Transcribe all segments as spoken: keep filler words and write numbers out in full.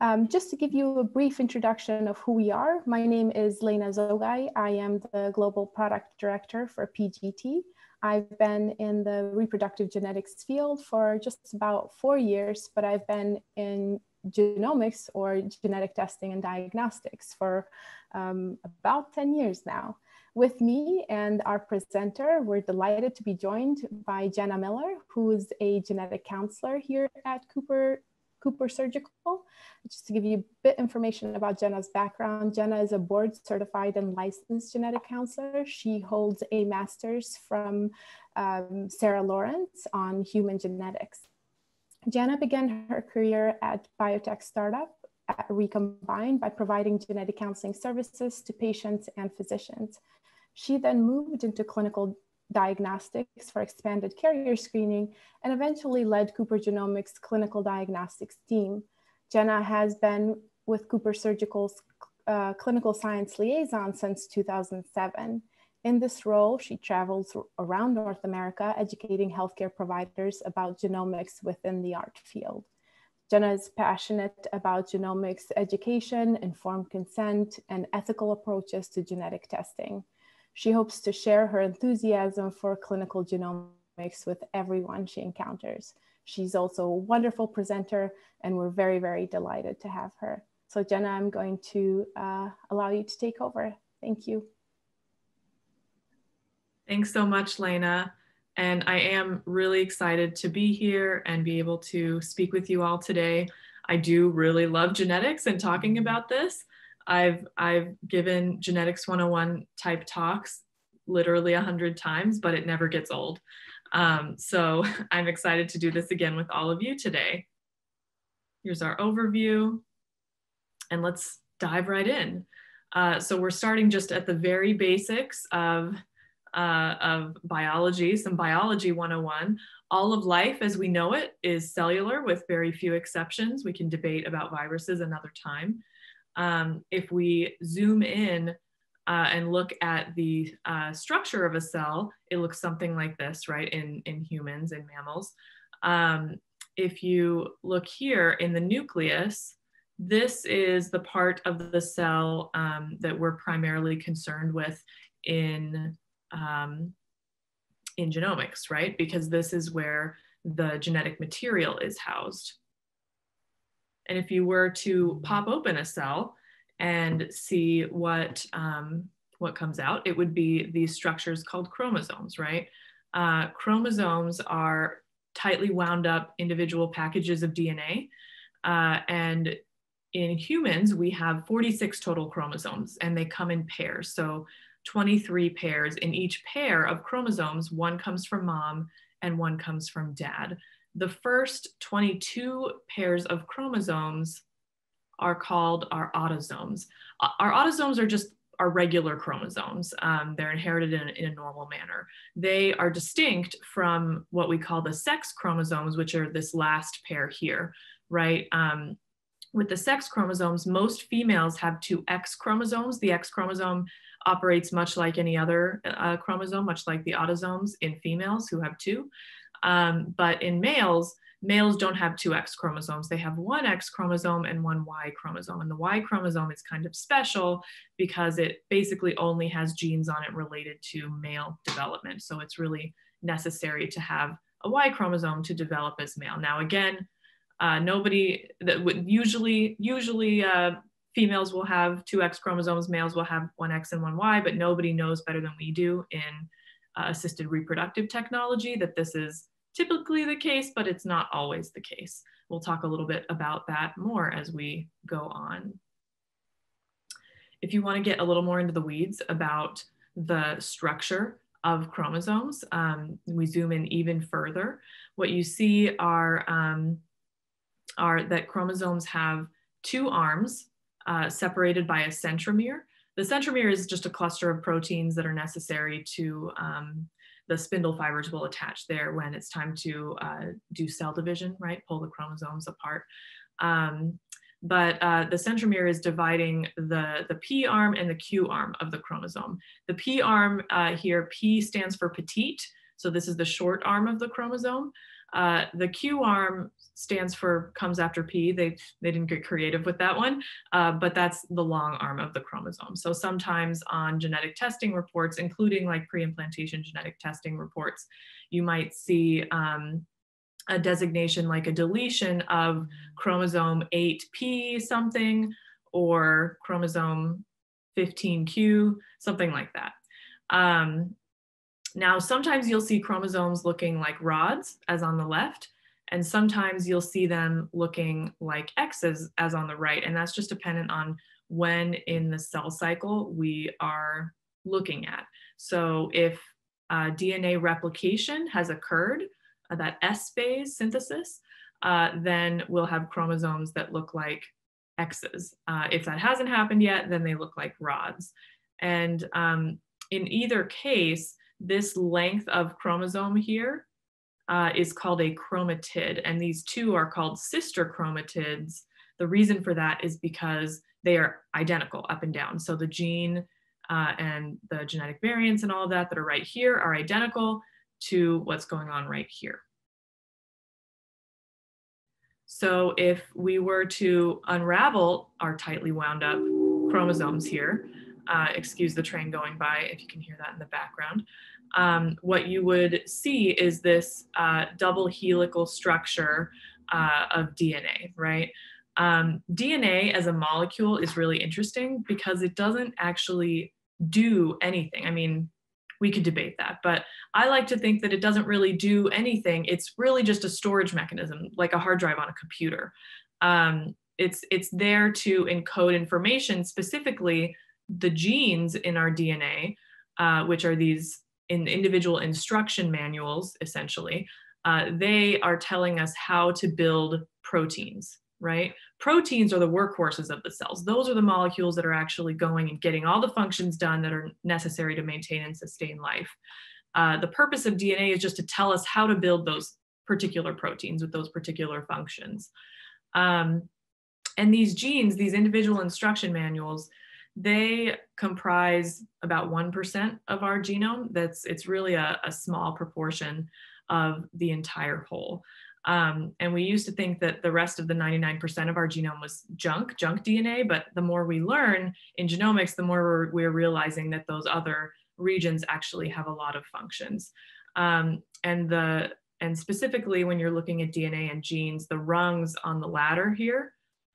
Um, just to give you a brief introduction of who we are, my name is Lena Zogaj. I am the Global Product Director for P G T. I've been in the reproductive genetics field for just about four years, but I've been in genomics or genetic testing and diagnostics for um, about ten years now. With me and our presenter, we're delighted to be joined by Jenna Miller, who is a genetic counselor here at Cooper CooperSurgical. Just to give you a bit of information about Jenna's background, Jenna is a board certified and licensed genetic counselor. She holds a master's from um, Sarah Lawrence on human genetics. Jenna began her career at biotech startup at Recombine by providing genetic counseling services to patients and physicians. She then moved into clinical diagnostics for expanded carrier screening and eventually led Cooper Genomics clinical diagnostics team. Jenna has been with CooperSurgical's uh, clinical science liaison since two thousand seven. In this role, she travels around North America educating healthcare providers about genomics within the art field. Jenna is passionate about genomics education, informed consent, and ethical approaches to genetic testing. She hopes to share her enthusiasm for clinical genomics with everyone she encounters. She's also a wonderful presenter, and we're very, very delighted to have her. So Jenna, I'm going to uh, allow you to take over. Thank you. Thanks so much, Lena. And I am really excited to be here and be able to speak with you all today. I do really love genetics and talking about this. I've, I've given Genetics one oh one type talks literally a hundred times, but it never gets old. Um, so I'm excited to do this again with all of you today. Here's our overview, and let's dive right in. Uh, so we're starting just at the very basics of, uh, of biology, some biology one oh one. All of life as we know it is cellular with very few exceptions. We can debate about viruses another time. Um, if we zoom in uh, and look at the uh, structure of a cell, it looks something like this, right, in, in humans and mammals. Um, if you look here in the nucleus, this is the part of the cell um, that we're primarily concerned with in, um, in genomics, right, because this is where the genetic material is housed. And if you were to pop open a cell and see what, um, what comes out, it would be these structures called chromosomes, right? Uh, chromosomes are tightly wound up individual packages of D N A. Uh, and in humans, we have forty-six total chromosomes, and they come in pairs. So twenty-three pairs. In each pair of chromosomes, one comes from mom and one comes from dad. The first twenty-two pairs of chromosomes are called our autosomes. Our autosomes are just our regular chromosomes. Um, they're inherited in, in a normal manner. They are distinct from what we call the sex chromosomes, which are this last pair here, right? Um, with the sex chromosomes, most females have two X chromosomes. The X chromosome operates much like any other uh, chromosome, much like the autosomes in females who have two. Um, but in males, males don't have two X chromosomes. They have one X chromosome and one Y chromosome. And the Y chromosome is kind of special because it basically only has genes on it related to male development. So it's really necessary to have a Y chromosome to develop as male. Now, again, uh, nobody that would usually, usually uh, females will have two X chromosomes, males will have one X and one Y, but nobody knows better than we do in Uh, assisted reproductive technology that this is typically the case, but it's not always the case. We'll talk a little bit about that more as we go on. If you want to get a little more into the weeds about the structure of chromosomes, um, we zoom in even further. What you see are, um, are that chromosomes have two arms uh, separated by a centromere. The centromere is just a cluster of proteins that are necessary to um, the spindle fibers will attach there when it's time to uh, do cell division, right? Pull the chromosomes apart. Um, but uh, the centromere is dividing the, the P arm and the Q arm of the chromosome. The P arm uh, here, P stands for petite. So this is the short arm of the chromosome. Uh, the Q arm stands for comes after P. They, they didn't get creative with that one, uh, but that's the long arm of the chromosome. So sometimes on genetic testing reports, including like pre-implantation genetic testing reports, you might see um, a designation like a deletion of chromosome eight P something or chromosome fifteen Q, something like that. Um, Now, sometimes you'll see chromosomes looking like rods, as on the left, and sometimes you'll see them looking like X's, as on the right, and that's just dependent on when in the cell cycle we are looking at. So if uh, D N A replication has occurred, uh, that S phase synthesis, uh, then we'll have chromosomes that look like X's. Uh, if that hasn't happened yet, then they look like rods. And um, in either case, this length of chromosome here uh, is called a chromatid, and these two are called sister chromatids. The reason for that is because they are identical up and down. So the gene uh, and the genetic variants and all of that that are right here are identical to what's going on right here. So if we were to unravel our tightly wound up chromosomes here, Uh, excuse the train going by if you can hear that in the background. Um, what you would see is this uh, double helical structure uh, of D N A, right? Um, D N A as a molecule is really interesting because it doesn't actually do anything. I mean, we could debate that, but I like to think that it doesn't really do anything. It's really just a storage mechanism, like a hard drive on a computer. Um, it's, it's there to encode information, specifically the genes in our D N A, uh, which are these in individual instruction manuals, essentially. Uh, they are telling us how to build proteins, right? Proteins are the workhorses of the cells. Those are the molecules that are actually going and getting all the functions done that are necessary to maintain and sustain life. Uh, the purpose of D N A is just to tell us how to build those particular proteins with those particular functions. Um, and these genes, these individual instruction manuals, they comprise about one percent of our genome. That's, it's really a, a small proportion of the entire whole. Um, and we used to think that the rest of the ninety-nine percent of our genome was junk, junk D N A, but the more we learn in genomics, the more we're, we're realizing that those other regions actually have a lot of functions. Um, and, the, and specifically when you're looking at D N A and genes, the rungs on the ladder here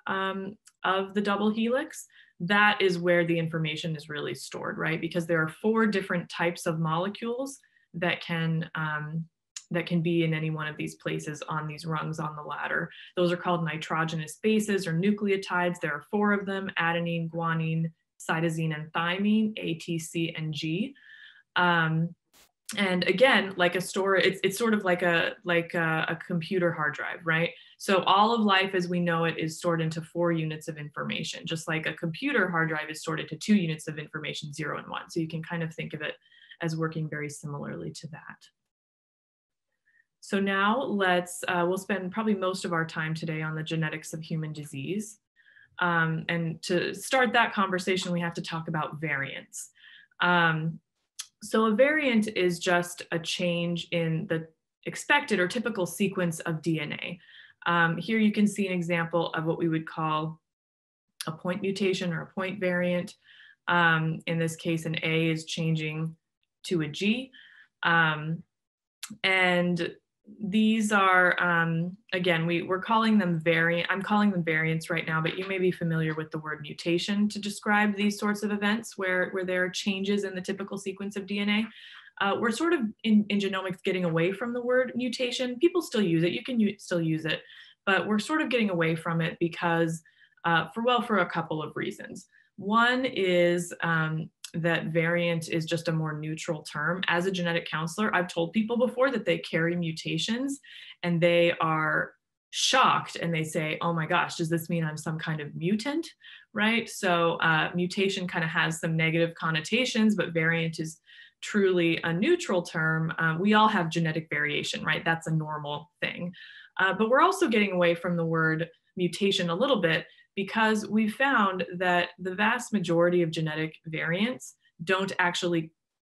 um, of the double helix, that is where the information is really stored, right? Because there are four different types of molecules that can, um, that can be in any one of these places on these rungs on the ladder. Those are called nitrogenous bases or nucleotides. There are four of them: adenine, guanine, cytosine, and thymine, A, T, C, and G. Um, and again, like a store, it's, it's sort of like, a, like a, a computer hard drive, right? So all of life as we know it is stored into four units of information, just like a computer hard drive is sorted to two units of information, zero and one. So you can kind of think of it as working very similarly to that. So now let's, uh, we'll spend probably most of our time today on the genetics of human disease. Um, and to start that conversation, we have to talk about variants. Um, So a variant is just a change in the expected or typical sequence of D N A. Um, here you can see an example of what we would call a point mutation or a point variant. Um, in this case, an A is changing to a G. Um, and these are, um, again, we, we're calling them variant. I'm calling them variants right now, but you may be familiar with the word mutation to describe these sorts of events where, where there are changes in the typical sequence of D N A. Uh, we're sort of in, in genomics getting away from the word mutation. People still use it, you can still use it, but we're sort of getting away from it because, uh, for well, for a couple of reasons. One is, um, that variant is just a more neutral term. As a genetic counselor, I've told people before that they carry mutations and they are shocked and they say, oh my gosh, does this mean I'm some kind of mutant, right? So uh, mutation kind of has some negative connotations, but variant is truly a neutral term. Uh, we all have genetic variation, right? That's a normal thing. Uh, but we're also getting away from the word mutation a little bit because we found that the vast majority of genetic variants don't actually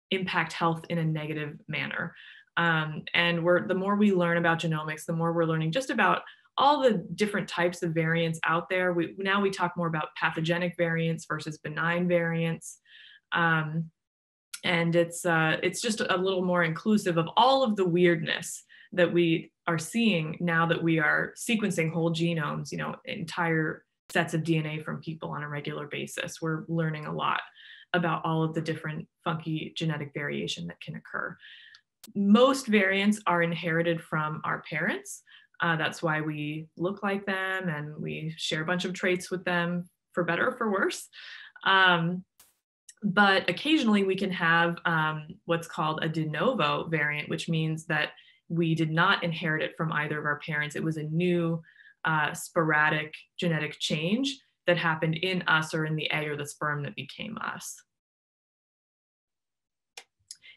impact health in a negative manner. Um, and we're, the more we learn about genomics, the more we're learning just about all the different types of variants out there. We, now we talk more about pathogenic variants versus benign variants. Um, and it's, uh, it's just a little more inclusive of all of the weirdness that we are seeing now that we are sequencing whole genomes, you know, entire sets of D N A from people on a regular basis. We're learning a lot about all of the different funky genetic variation that can occur. Most variants are inherited from our parents. Uh, that's why we look like them and we share a bunch of traits with them, for better or for worse. Um, but occasionally we can have um, what's called a de novo variant, which means that we did not inherit it from either of our parents. It was a new uh, sporadic genetic change that happened in us or in the egg or the sperm that became us.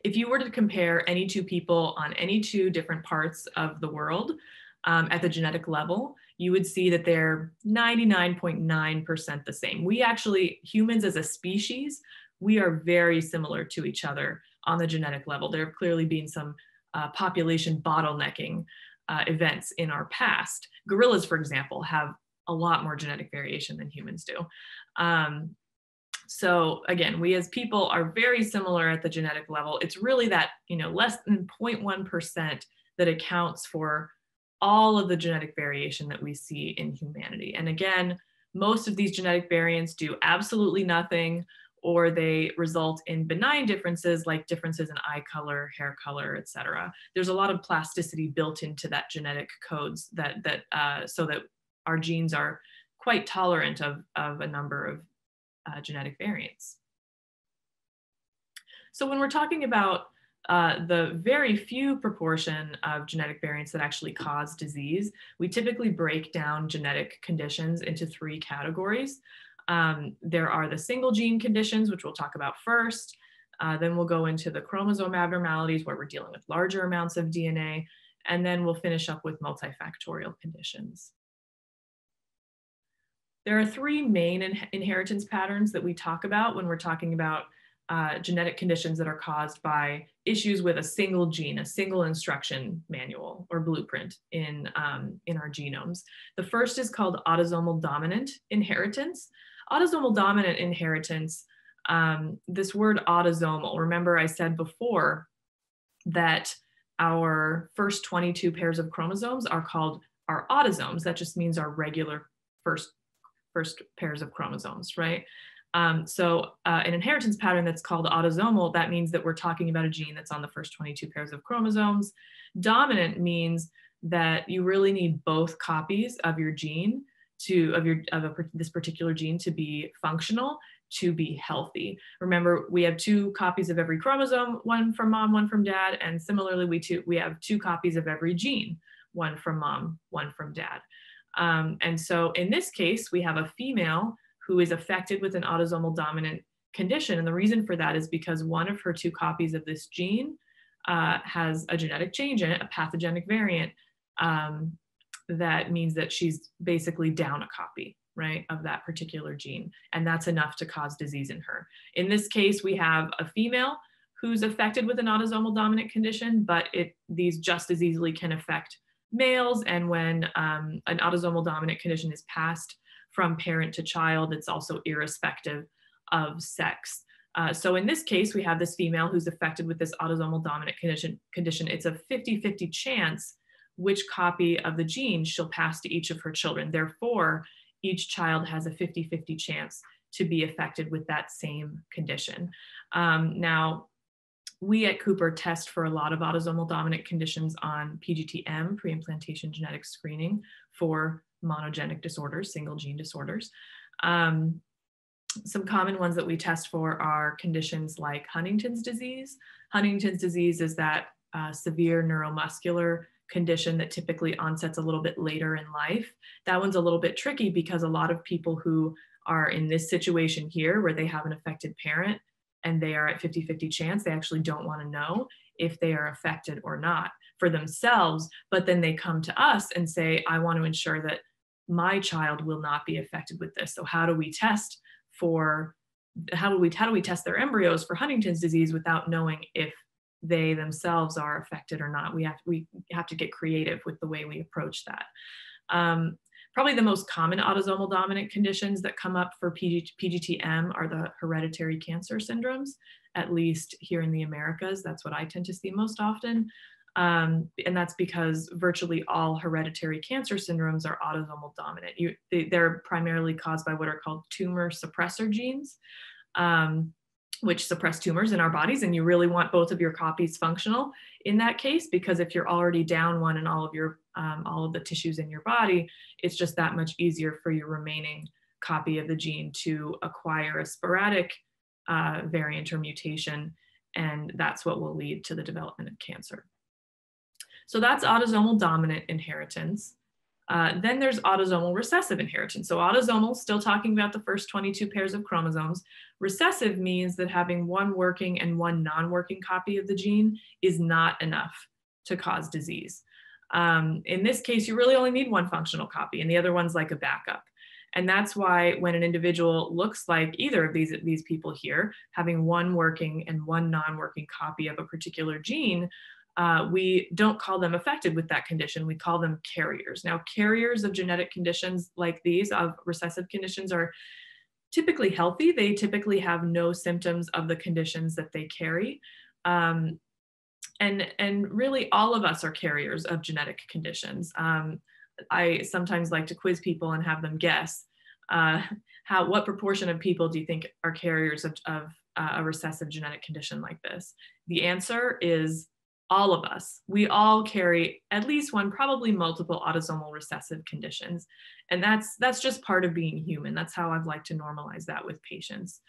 If you were to compare any two people on any two different parts of the world um, at the genetic level, you would see that they're ninety-nine point nine percent the same. We actually, humans as a species, we are very similar to each other on the genetic level. There have clearly been some uh, population bottlenecking uh, events in our past. Gorillas, for example, have a lot more genetic variation than humans do. Um, So again, we as people are very similar at the genetic level. It's really that, you know, less than zero point one percent that accounts for all of the genetic variation that we see in humanity. And again, most of these genetic variants do absolutely nothing, or they result in benign differences like differences in eye color, hair color, et cetera. There's a lot of plasticity built into that genetic codes that, that uh, so that our genes are quite tolerant of, of a number of Uh, genetic variants. So when we're talking about uh, the very few proportion of genetic variants that actually cause disease, we typically break down genetic conditions into three categories. Um, there are the single gene conditions, which we'll talk about first. Uh, then we'll go into the chromosome abnormalities, where we're dealing with larger amounts of D N A. And then we'll finish up with multifactorial conditions. There are three main in inheritance patterns that we talk about when we're talking about uh, genetic conditions that are caused by issues with a single gene, a single instruction manual or blueprint in, um, in our genomes. The first is called autosomal dominant inheritance. Autosomal dominant inheritance, um, this word autosomal, remember I said before that our first twenty-two pairs of chromosomes are called our autosomes. That just means our regular first first pairs of chromosomes, right? Um, so uh, an inheritance pattern that's called autosomal, that means that we're talking about a gene that's on the first twenty-two pairs of chromosomes. Dominant means that you really need both copies of your gene to, of, your, of a, this particular gene to be functional, to be healthy. Remember, we have two copies of every chromosome, one from mom, one from dad, and similarly, we, two, we have two copies of every gene, one from mom, one from dad. Um, and so in this case, we have a female who is affected with an autosomal dominant condition. And the reason for that is because one of her two copies of this gene uh, has a genetic change in it, a pathogenic variant. Um, that means that she's basically down a copy, right, of that particular gene. And that's enough to cause disease in her. In this case, we have a female who's affected with an autosomal dominant condition, but it, these just as easily can affect males, and when um, an autosomal dominant condition is passed from parent to child, it's also irrespective of sex. Uh, so in this case, we have this female who's affected with this autosomal dominant condition. condition. It's a fifty fifty chance which copy of the gene she'll pass to each of her children. Therefore, each child has a fifty fifty chance to be affected with that same condition. Um, now, we at Cooper test for a lot of autosomal dominant conditions on P G T M, pre-implantation genetic screening, for monogenic disorders, single gene disorders. Um, some common ones that we test for are conditions like Huntington's disease. Huntington's disease is that uh, severe neuromuscular condition that typically onsets a little bit later in life. That one's a little bit tricky because a lot of people who are in this situation here where they have an affected parent and they are at fifty fifty chance, they actually don't want to know if they are affected or not for themselves, but then they come to us and say, I want to ensure that my child will not be affected with this. So how do we test for, how do we, how do we test their embryos for Huntington's disease without knowing if they themselves are affected or not. We have, we have to get creative with the way we approach that. Um, Probably the most common autosomal dominant conditions that come up for P G T M are the hereditary cancer syndromes, at least here in the Americas. That's what I tend to see most often. Um, and that's because virtually all hereditary cancer syndromes are autosomal dominant. You, they, they're primarily caused by what are called tumor suppressor genes, um, which suppress tumors in our bodies. And you really want both of your copies functional in that case, because if you're already down one in all of your Um, all of the tissues in your body, it's just that much easier for your remaining copy of the gene to acquire a sporadic uh, variant or mutation, and that's what will lead to the development of cancer. So that's autosomal dominant inheritance. Uh, then there's autosomal recessive inheritance. So autosomal, still talking about the first twenty-two pairs of chromosomes. Recessive means that having one working and one non-working copy of the gene is not enough to cause disease. Um, in this case, you really only need one functional copy and the other one's like a backup. And that's why when an individual looks like either of these, these people here, having one working and one non-working copy of a particular gene, uh, we don't call them affected with that condition, we call them carriers. Now, carriers of genetic conditions like these, of recessive conditions, are typically healthy. They typically have no symptoms of the conditions that they carry. Um, And, and really all of us are carriers of genetic conditions. Um, I sometimes like to quiz people and have them guess uh, how, what proportion of people do you think are carriers of, of uh, a recessive genetic condition like this? The answer is all of us. We all carry at least one, probably multiple autosomal recessive conditions. And that's, that's just part of being human. That's how I'd like to normalize that with patients.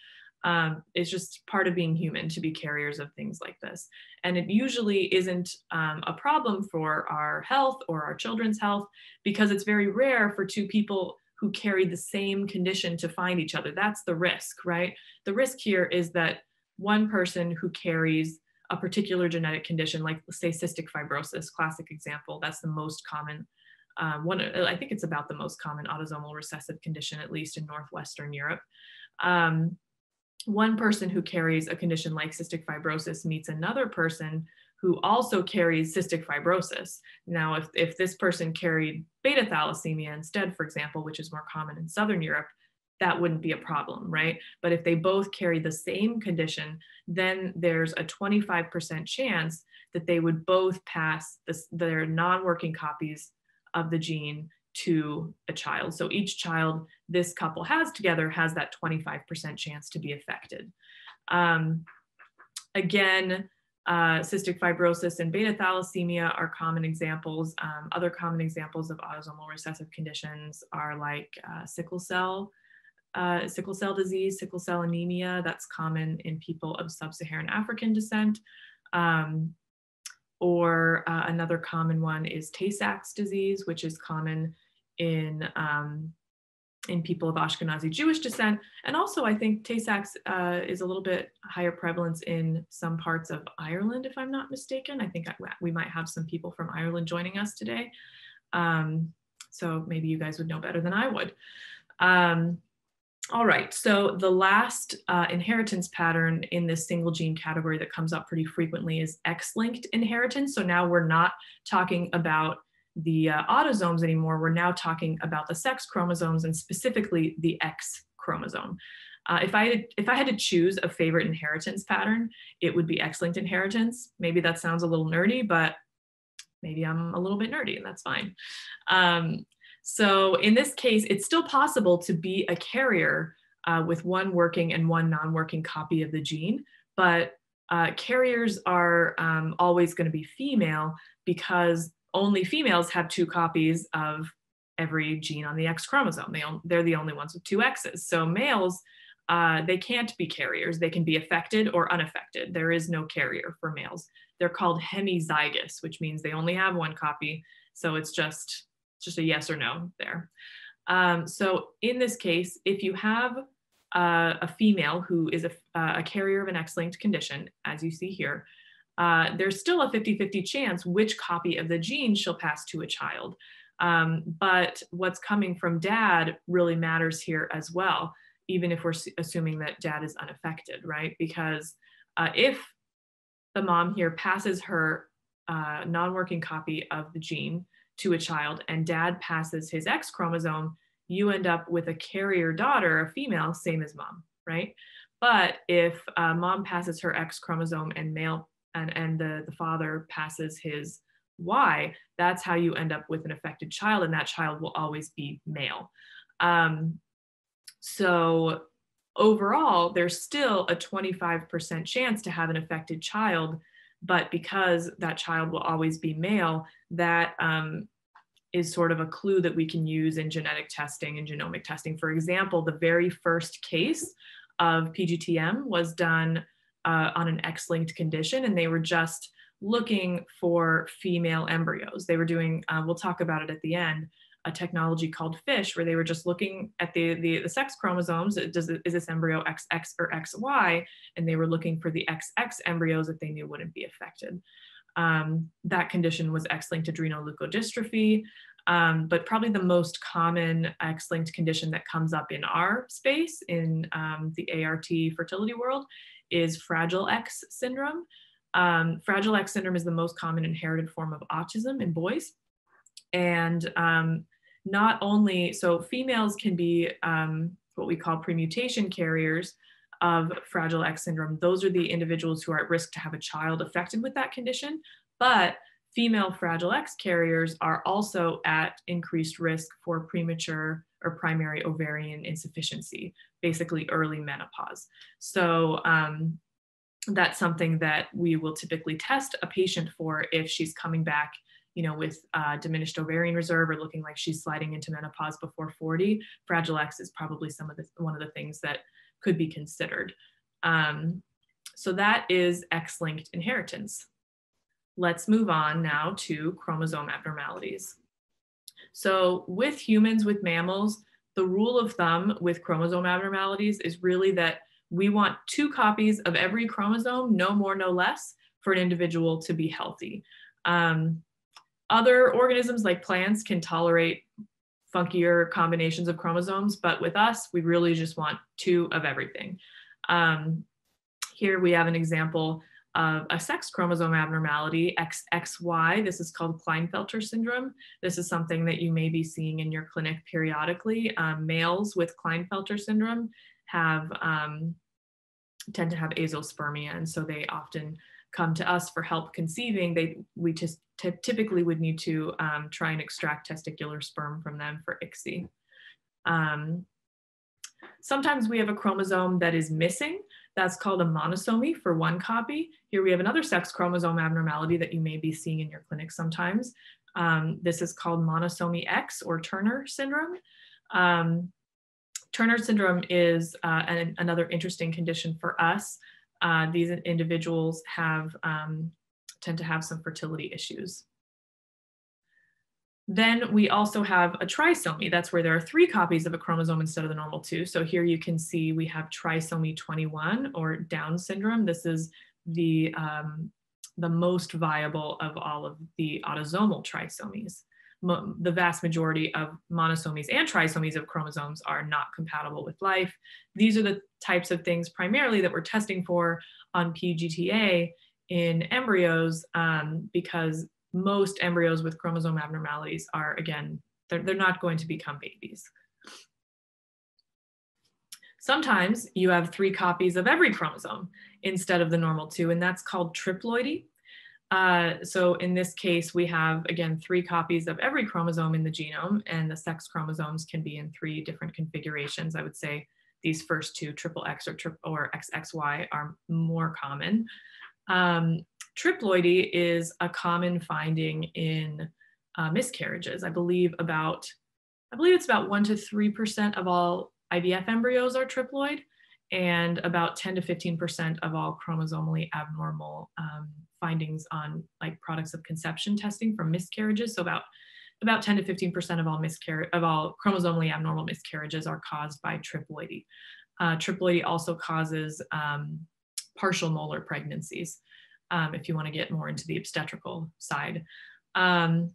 Um, it's just part of being human to be carriers of things like this. And it usually isn't um, a problem for our health or our children's health, because it's very rare for two people who carry the same condition to find each other. That's the risk, right? The risk here is that one person who carries a particular genetic condition, like say cystic fibrosis, classic example, that's the most common uh, one. I think it's about the most common autosomal recessive condition, at least in Northwestern Europe. Um, One person who carries a condition like cystic fibrosis meets another person who also carries cystic fibrosis. Now, if, if this person carried beta thalassemia instead, for example, which is more common in Southern Europe, that wouldn't be a problem, right? But if they both carry the same condition, then there's a twenty-five percent chance that they would both pass this, their non-working copies of the gene to a child. So each child this couple has together has that twenty-five percent chance to be affected. Um, again, uh, cystic fibrosis and beta thalassemia are common examples. Um, other common examples of autosomal recessive conditions are like uh, sickle cell, uh, sickle cell disease, sickle cell anemia. That's common in people of sub-Saharan African descent. Um, or uh, another common one is Tay-Sachs disease, which is common in, um, in people of Ashkenazi Jewish descent. And also I think Tay-Sachs uh, is a little bit higher prevalence in some parts of Ireland, if I'm not mistaken. I think I, we might have some people from Ireland joining us today. Um, so maybe you guys would know better than I would. Um, All right, so the last uh, inheritance pattern in this single gene category that comes up pretty frequently is X-linked inheritance. So now we're not talking about the uh, autosomes anymore. We're now talking about the sex chromosomes and specifically the X chromosome. Uh, if I had, if I had to choose a favorite inheritance pattern, it would be X-linked inheritance. Maybe that sounds a little nerdy, but maybe I'm a little bit nerdy and that's fine. Um, So in this case, it's still possible to be a carrier uh, with one working and one non-working copy of the gene, but uh, carriers are um, always going to be female because only females have two copies of every gene on the X chromosome. They they're the only ones with two X's. So males, uh, they can't be carriers. They can be affected or unaffected. There is no carrier for males. They're called hemizygous, which means they only have one copy. So it's just just a yes or no there. Um, so in this case, if you have uh, a female who is a, uh, a carrier of an X-linked condition, as you see here, uh, there's still a fifty fifty chance which copy of the gene she'll pass to a child. Um, but what's coming from dad really matters here as well, even if we're assuming that dad is unaffected, right? Because uh, if the mom here passes her uh, non-working copy of the gene to a child, and dad passes his X chromosome, you end up with a carrier daughter, a female, same as mom, right? But if uh, mom passes her X chromosome and male and, and the, the father passes his Y, that's how you end up with an affected child, and that child will always be male. Um, so overall, there's still a twenty-five percent chance to have an affected child, but because that child will always be male, that um, is sort of a clue that we can use in genetic testing and genomic testing. For example, the very first case of P G T M was done uh, on an X-linked condition, and they were just looking for female embryos. They were doing, uh, we'll talk about it at the end, a technology called FISH, where they were just looking at the, the, the sex chromosomes. Does it, is this embryo X X or X Y? And they were looking for the X X embryos that they knew wouldn't be affected. Um, that condition was X-linked adrenoleukodystrophy, um, but probably the most common X-linked condition that comes up in our space, in um, the A R T fertility world, is fragile X syndrome. Um, fragile X syndrome is the most common inherited form of autism in boys. And um, not only, so females can be um, what we call premutation carriers of fragile X syndrome. Those are the individuals who are at risk to have a child affected with that condition, but female fragile X carriers are also at increased risk for premature or primary ovarian insufficiency, basically early menopause. So um, that's something that we will typically test a patient for if she's coming back, you know, with uh, diminished ovarian reserve or looking like she's sliding into menopause before forty. Fragile X is probably some of the, one of the things that could be considered. Um, so that is X-linked inheritance. Let's move on now to chromosome abnormalities. So with humans, with mammals, the rule of thumb with chromosome abnormalities is really that we want two copies of every chromosome, no more, no less, for an individual to be healthy. Um, Other organisms like plants can tolerate funkier combinations of chromosomes, but with us, we really just want two of everything. Um, here we have an example of a sex chromosome abnormality, X X Y. This is called Klinefelter syndrome. This is something that you may be seeing in your clinic periodically. Um, males with Klinefelter syndrome have um, tend to have azoospermia, and so they often come to us for help conceiving. They, we just typically would need to um, try and extract testicular sperm from them for I C S I. Um, sometimes we have a chromosome that is missing. That's called a monosomy, for one copy. Here we have another sex chromosome abnormality that you may be seeing in your clinic sometimes. Um, this is called monosomy X, or Turner syndrome. Um, Turner syndrome is uh, an, another interesting condition for us. Uh, these individuals have, um, tend to have some fertility issues. Then we also have a trisomy. That's where there are three copies of a chromosome instead of the normal two. So here you can see we have trisomy twenty-one, or Down syndrome. This is the, um, the most viable of all of the autosomal trisomies. Mo- the vast majority of monosomies and trisomies of chromosomes are not compatible with life. These are the types of things primarily that we're testing for on P G T A in embryos, um, because most embryos with chromosome abnormalities are, again, they're, they're not going to become babies. Sometimes you have three copies of every chromosome instead of the normal two, and that's called triploidy. Uh, so in this case, we have, again, three copies of every chromosome in the genome, and the sex chromosomes can be in three different configurations. I would say these first two, triple X or, tri or X X Y, are more common. Um, triploidy is a common finding in uh, miscarriages. I believe about, I believe it's about one to three percent of all I V F embryos are triploid, and about ten to fifteen percent of all chromosomally abnormal um, findings on like products of conception testing from miscarriages. So about, about ten to fifteen percent of all miscar- of all chromosomally abnormal miscarriages are caused by triploidy. Uh, triploidy also causes um, partial molar pregnancies, um, if you wanna get more into the obstetrical side. Um,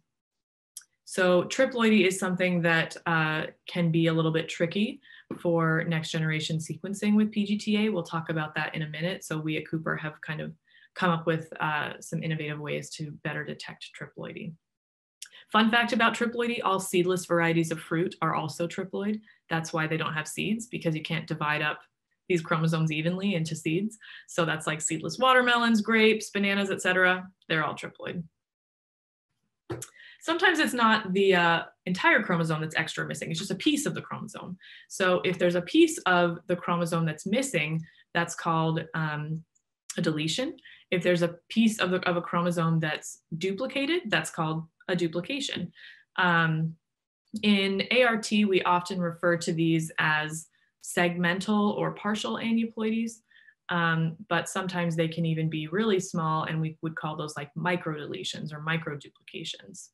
so triploidy is something that uh, can be a little bit tricky for next generation sequencing with P G T A. We'll talk about that in a minute. So we at Cooper have kind of come up with uh, some innovative ways to better detect triploidy. Fun fact about triploidy, all seedless varieties of fruit are also triploid. That's why they don't have seeds, because you can't divide up these chromosomes evenly into seeds. So that's like seedless watermelons, grapes, bananas, et cetera. They're all triploid. Sometimes it's not the uh, entire chromosome that's extra missing, it's just a piece of the chromosome. So if there's a piece of the chromosome that's missing, that's called um, a deletion. If there's a piece of, the, of a chromosome that's duplicated, that's called a duplication. Um, in A R T, we often refer to these as segmental or partial aneuploidies, um, but sometimes they can even be really small, and we would call those like microdeletions or microduplications.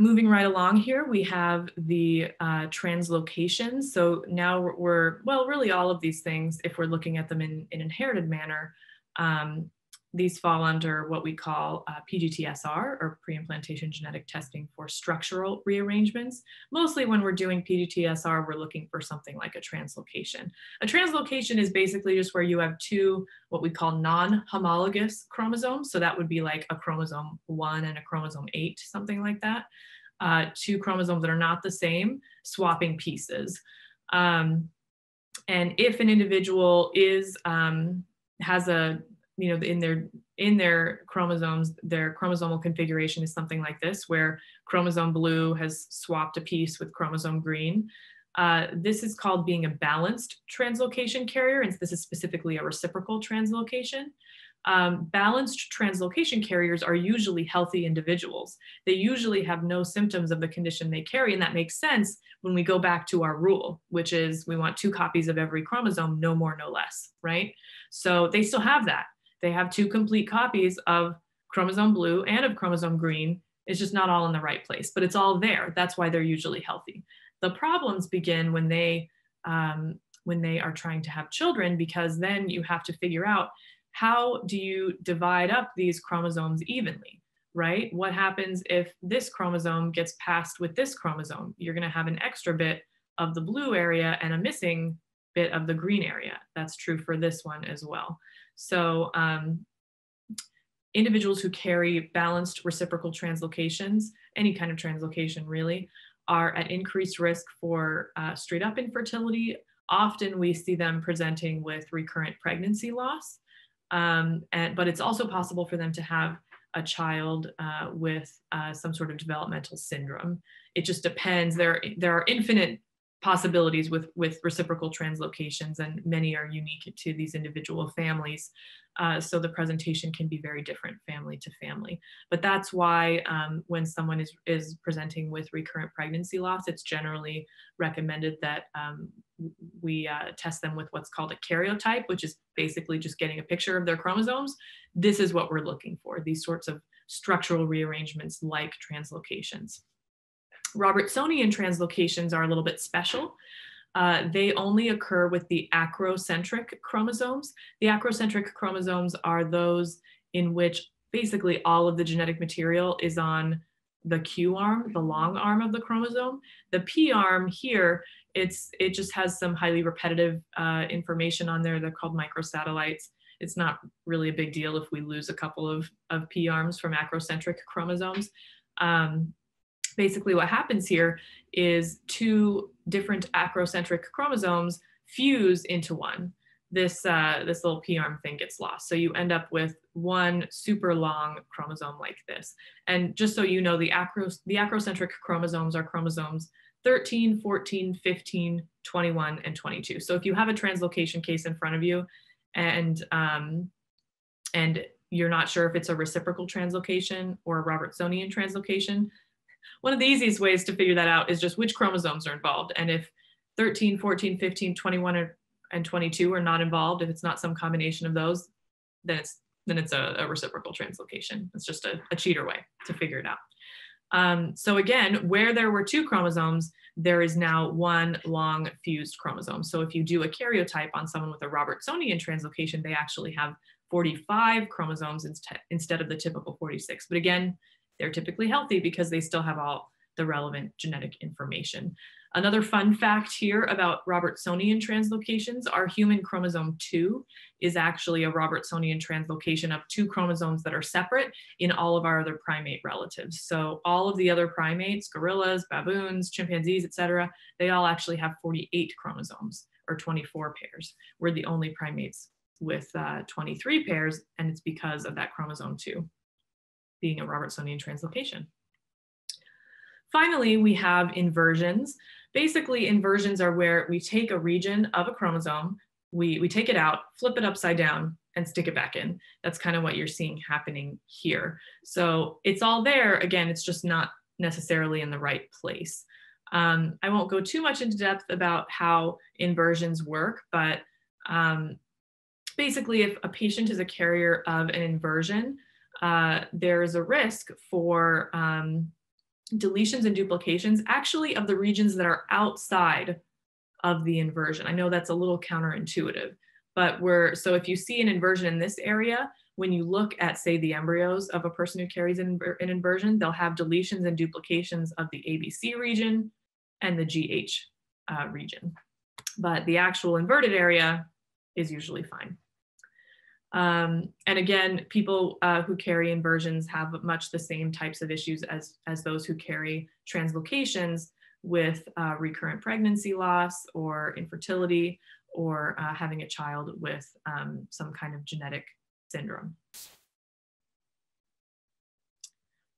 Moving right along here, we have the uh, translocations. So now we're, well, really all of these things, if we're looking at them in an inherited manner, um, these fall under what we call uh, P G T S R, or pre-implantation genetic testing for structural rearrangements. Mostly when we're doing P G T S R, we're looking for something like a translocation. A translocation is basically just where you have two what we call non-homologous chromosomes. So that would be like a chromosome one and a chromosome eight, something like that. Uh, two chromosomes that are not the same, swapping pieces. Um, and if an individual is, um, has a, you know, in their, in their chromosomes, their chromosomal configuration is something like this, where chromosome blue has swapped a piece with chromosome green. Uh, this is called being a balanced translocation carrier, and this is specifically a reciprocal translocation. Um, balanced translocation carriers are usually healthy individuals. They usually have no symptoms of the condition they carry, and that makes sense when we go back to our rule, which is we want two copies of every chromosome, no more, no less, right? So they still have that. They have two complete copies of chromosome blue and of chromosome green. It's just not all in the right place, but it's all there. That's why they're usually healthy. The problems begin when they, um, when they are trying to have children, because then you have to figure out, how do you divide up these chromosomes evenly, right? What happens if this chromosome gets passed with this chromosome? You're gonna have an extra bit of the blue area and a missing bit of the green area. That's true for this one as well. So um, individuals who carry balanced reciprocal translocations, any kind of translocation really, are at increased risk for uh, straight up infertility. Often we see them presenting with recurrent pregnancy loss, um, and, but it's also possible for them to have a child uh, with uh, some sort of developmental syndrome. It just depends. There, there are infinite possibilities with, with reciprocal translocations, and many are unique to these individual families. Uh, so the presentation can be very different family to family. But that's why um, when someone is, is presenting with recurrent pregnancy loss, it's generally recommended that um, we uh, test them with what's called a karyotype, which is basically just getting a picture of their chromosomes. This is what we're looking for, these sorts of structural rearrangements like translocations. Robertsonian translocations are a little bit special. Uh, they only occur with the acrocentric chromosomes. The acrocentric chromosomes are those in which basically all of the genetic material is on the Q arm, the long arm of the chromosome. The P arm here, it's, it just has some highly repetitive uh, information on there. They're called microsatellites. It's not really a big deal if we lose a couple of, of P arms from acrocentric chromosomes. Um, Basically what happens here is two different acrocentric chromosomes fuse into one. This, uh, this little P-arm thing gets lost. So you end up with one super long chromosome like this. And just so you know, the, acro the acrocentric chromosomes are chromosomes thirteen, fourteen, fifteen, twenty-one, and twenty-two. So if you have a translocation case in front of you and, um, and you're not sure if it's a reciprocal translocation or a Robertsonian translocation, one of the easiest ways to figure that out is just which chromosomes are involved. And if thirteen, fourteen, fifteen, twenty-one, and twenty-two are not involved, if it's not some combination of those, then it's, then it's a, a reciprocal translocation. It's just a, a cheater way to figure it out. Um, so again, where there were two chromosomes, there is now one long fused chromosome. So if you do a karyotype on someone with a Robertsonian translocation, they actually have forty-five chromosomes instead of the typical forty-six. But again, they're typically healthy because they still have all the relevant genetic information. Another fun fact here about Robertsonian translocations, our human chromosome two is actually a Robertsonian translocation of two chromosomes that are separate in all of our other primate relatives. So all of the other primates, gorillas, baboons, chimpanzees, et cetera, they all actually have forty-eight chromosomes or twenty-four pairs. We're the only primates with uh, twenty-three pairs, and it's because of that chromosome two being a Robertsonian translocation. Finally, we have inversions. Basically, inversions are where we take a region of a chromosome, we, we take it out, flip it upside down, and stick it back in. That's kind of what you're seeing happening here. So it's all there. Again, it's just not necessarily in the right place. Um, I won't go too much into depth about how inversions work, but um, basically, if a patient is a carrier of an inversion, uh, there is a risk for um, deletions and duplications, actually of the regions that are outside of the inversion. I know that's a little counterintuitive, but we're, so if you see an inversion in this area, when you look at, say, the embryos of a person who carries an, an inversion, they'll have deletions and duplications of the A B C region and the G H uh, region. But the actual inverted area is usually fine. Um, and again, people uh, who carry inversions have much the same types of issues as, as those who carry translocations, with uh, recurrent pregnancy loss or infertility, or uh, having a child with um, some kind of genetic syndrome.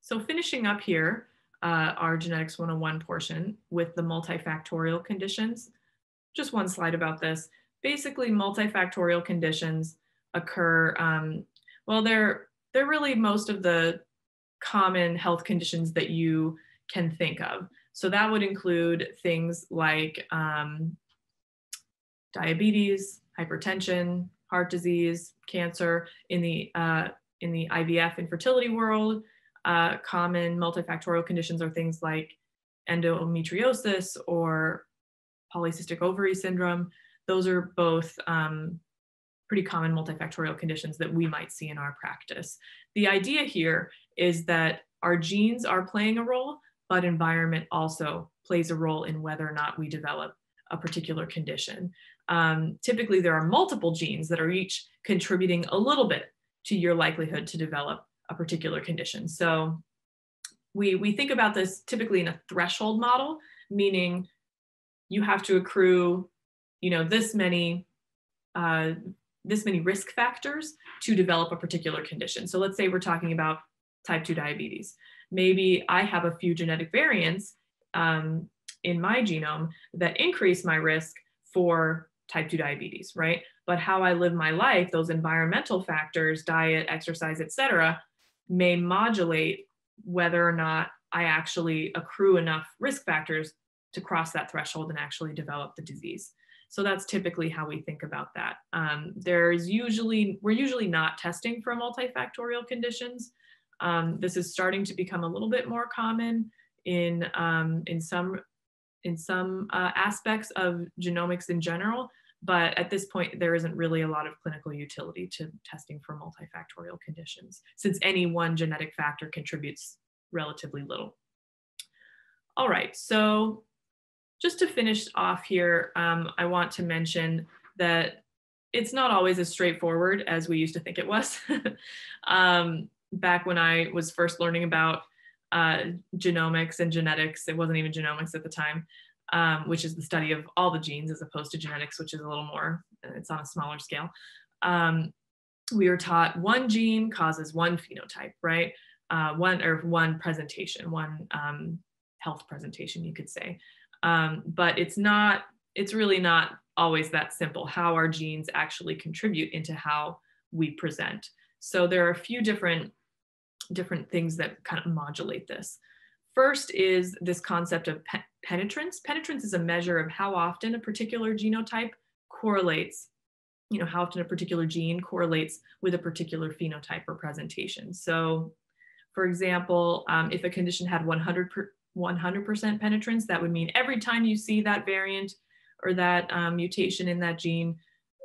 So finishing up here, uh, our Genetics one oh one portion with the multifactorial conditions. Just one slide about this. Basically, multifactorial conditions occur, um, well, they're, they're really most of the common health conditions that you can think of. So that would include things like um, diabetes, hypertension, heart disease, cancer. In the, uh, in the I V F infertility world, uh, common multifactorial conditions are things like endometriosis or polycystic ovary syndrome. Those are both um, pretty common multifactorial conditions that we might see in our practice. The idea here is that our genes are playing a role, but environment also plays a role in whether or not we develop a particular condition. Um, typically, there are multiple genes that are each contributing a little bit to your likelihood to develop a particular condition. So we, we think about this typically in a threshold model, meaning you have to accrue, you know, this many uh, this many risk factors to develop a particular condition. So let's say we're talking about type two diabetes. Maybe I have a few genetic variants um, in my genome that increase my risk for type two diabetes, right? But how I live my life, those environmental factors, diet, exercise, et cetera, may modulate whether or not I actually accrue enough risk factors to cross that threshold and actually develop the disease. So that's typically how we think about that. Um, there's usually, we're usually not testing for multifactorial conditions. Um, this is starting to become a little bit more common in, um, in some, in some uh, aspects of genomics in general, but at this point, there isn't really a lot of clinical utility to testing for multifactorial conditions, since any one genetic factor contributes relatively little. All right, so just to finish off here, um, I want to mention that it's not always as straightforward as we used to think it was. um, back when I was first learning about uh, genomics and genetics, it wasn't even genomics at the time, um, which is the study of all the genes as opposed to genetics, which is a little more, it's on a smaller scale. Um, we were taught one gene causes one phenotype, right? Uh, one or one presentation, one um, health presentation, you could say. Um, but it's not, it's really not always that simple how our genes actually contribute into how we present. So there are a few different, different things that kind of modulate this. First is this concept of pe- penetrance. Penetrance is a measure of how often a particular genotype correlates, you know, how often a particular gene correlates with a particular phenotype or presentation. So for example, um, if a condition had one hundred percent penetrance, that would mean every time you see that variant or that um, mutation in that gene,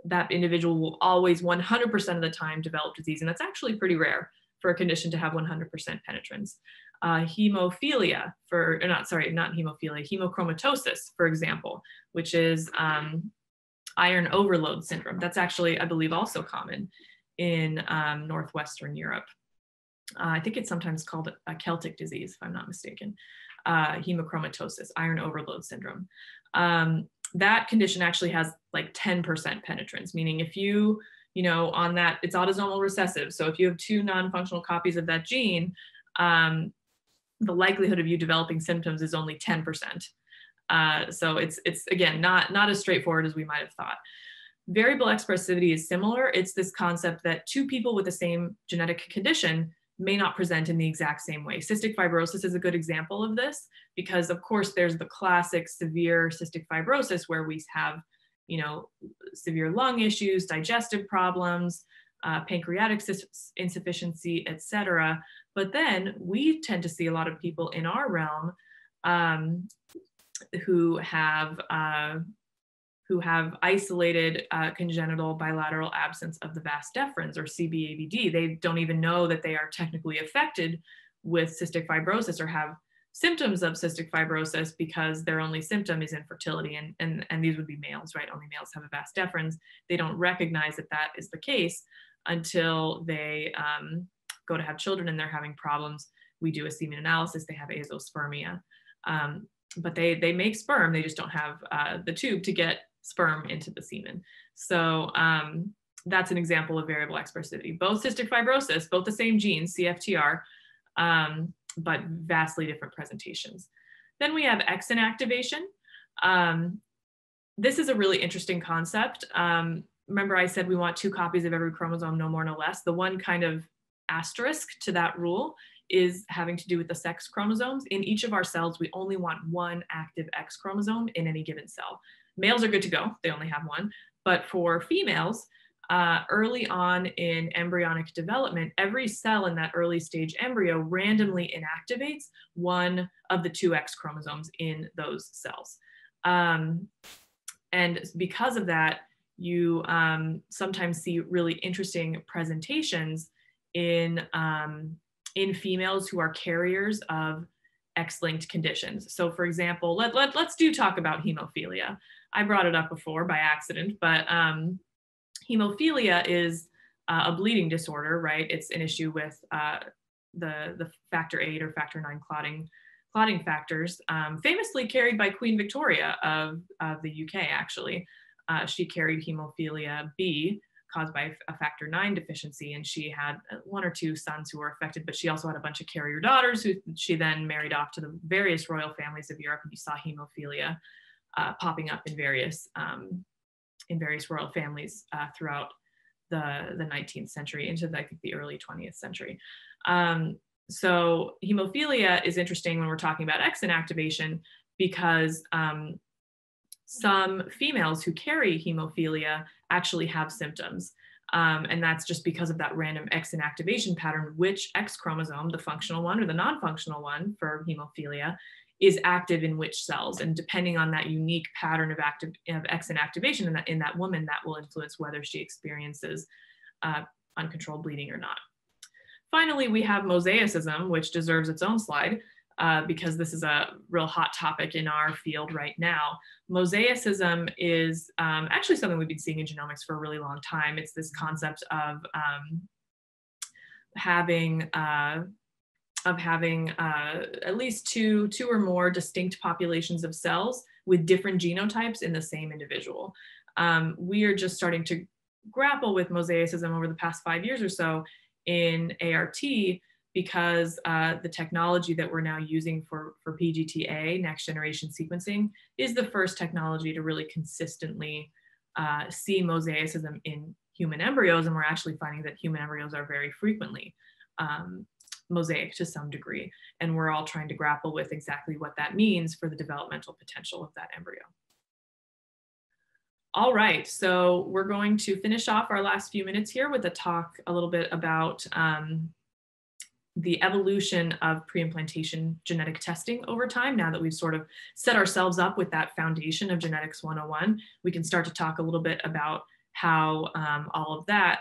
that individual will always one hundred percent of the time develop disease. And that's actually pretty rare. for a condition to have one hundred percent penetrance. Uh, hemophilia for, or not, sorry, not hemophilia, hemochromatosis, for example, which is um, iron overload syndrome. That's actually, I believe, also common in um, Northwestern Europe. Uh, I think it's sometimes called a Celtic disease, if I'm not mistaken. Uh, hemochromatosis, iron overload syndrome. Um, that condition actually has like ten percent penetrance, meaning if you, you know, on that, it's autosomal recessive. So if you have two non-functional copies of that gene, um, the likelihood of you developing symptoms is only ten percent. Uh, so it's, it's again, not, not as straightforward as we might've thought. Variable expressivity is similar. It's this concept that two people with the same genetic condition may not present in the exact same way. Cystic fibrosis is a good example of this because, of course, there's the classic severe cystic fibrosis where we have, you know, severe lung issues, digestive problems, uh, pancreatic insufficiency, et cetera. But then we tend to see a lot of people in our realm um, who have uh, who have isolated uh, congenital bilateral absence of the vas deferens, or C B A V D. They don't even know that they are technically affected with cystic fibrosis or have symptoms of cystic fibrosis because their only symptom is infertility. And, and, and these would be males, right? Only males have a vas deferens. They don't recognize that that is the case until they um, go to have children and they're having problems. We do a semen analysis, they have azoospermia. Um, but they, they make sperm, they just don't have uh, the tube to get sperm into the semen. So um, that's an example of variable expressivity. Both cystic fibrosis, both the same gene, C F T R, um, but vastly different presentations. Then we have X inactivation. Um, this is a really interesting concept. Um, remember I said we want two copies of every chromosome, no more, no less. The one kind of asterisk to that rule is having to do with the sex chromosomes. In each of our cells, we only want one active X chromosome in any given cell. Males are good to go, they only have one. But for females, uh, early on in embryonic development, every cell in that early stage embryo randomly inactivates one of the two X chromosomes in those cells. Um, and because of that, you um, sometimes see really interesting presentations in, um, in females who are carriers of X-linked conditions. So for example, let, let, let's do talk about hemophilia. I brought it up before by accident, but um, hemophilia is uh, a bleeding disorder, right? It's an issue with uh, the, the factor eight or factor nine clotting, clotting factors, um, famously carried by Queen Victoria of, of the U K, actually. Uh, she carried hemophilia B, caused by a factor nine deficiency, and she had one or two sons who were affected, but she also had a bunch of carrier daughters who she then married off to the various royal families of Europe, and you saw hemophilia uh, popping up in various um, in various royal families uh, throughout the, the nineteenth century into the, I think the early twentieth century. Um, so hemophilia is interesting when we're talking about X inactivation because um, some females who carry hemophilia actually have symptoms. Um, and that's just because of that random X inactivation pattern, which X chromosome, the functional one or the non-functional one for hemophilia, is active in which cells. And depending on that unique pattern of, active, of X inactivation in that, in that woman, that will influence whether she experiences uh, uncontrolled bleeding or not. Finally, we have mosaicism, which deserves its own slide. Uh, because this is a real hot topic in our field right now. Mosaicism is um, actually something we've been seeing in genomics for a really long time. It's this concept of um, having, uh, of having uh, at least two, two or more distinct populations of cells with different genotypes in the same individual. Um, we are just starting to grapple with mosaicism over the past five years or so in A R T, because uh, the technology that we're now using for, for P G T A, next generation sequencing, is the first technology to really consistently uh, see mosaicism in human embryos. And we're actually finding that human embryos are very frequently um, mosaic to some degree. And we're all trying to grapple with exactly what that means for the developmental potential of that embryo. All right, so we're going to finish off our last few minutes here with a talk a little bit about um, the evolution of pre-implantation genetic testing over time. Now that we've sort of set ourselves up with that foundation of genetics one oh one, we can start to talk a little bit about how um, all of that,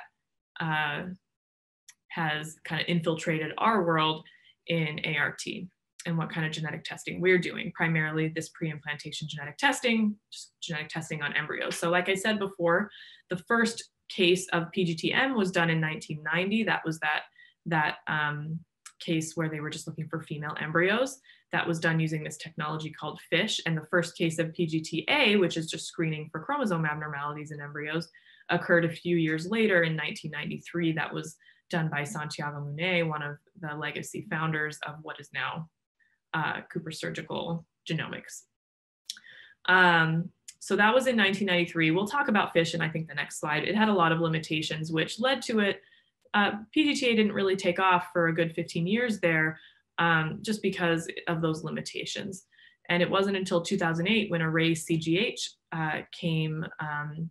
uh, has kind of infiltrated our world in A R T and what kind of genetic testing we're doing, primarily this pre-implantation genetic testing, just genetic testing on embryos. So like I said before, the first case of P G T M was done in nineteen ninety. That was that, that um, case where they were just looking for female embryos. That was done using this technology called FISH. And the first case of P G T A, which is just screening for chromosome abnormalities in embryos, occurred a few years later in nineteen ninety-three. That was done by Santiago Muné, one of the legacy founders of what is now uh, CooperSurgical Genomics. Um, so that was in nineteen ninety-three. We'll talk about FISH in I think the next slide. It had a lot of limitations which led to it. Uh, P G T A didn't really take off for a good fifteen years there um, just because of those limitations. And it wasn't until two thousand eight when array C G H uh, came, um,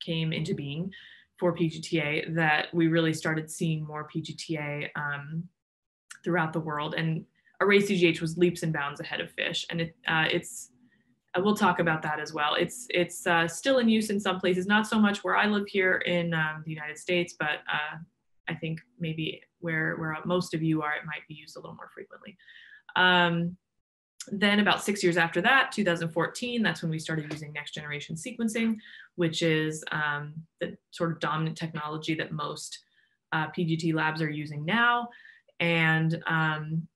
came into being for P G T A that we really started seeing more P G T A um, throughout the world. And array C G H was leaps and bounds ahead of FISH. And it, uh, it's, uh, we'll talk about that as well. It's, it's uh, still in use in some places, not so much where I live here in um, the United States, but uh, I think maybe where, where most of you are, it might be used a little more frequently. Um, Then about six years after that, two thousand fourteen, that's when we started using next generation sequencing, which is um, the sort of dominant technology that most uh, P G T labs are using now. And, um,